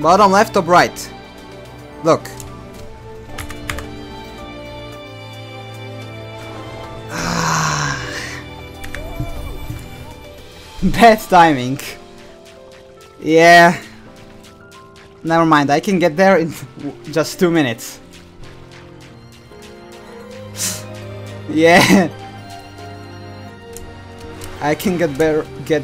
Bottom left or right? Look. Bad timing. Yeah. Never mind, I can get there in just 2 minutes. Yeah. I can get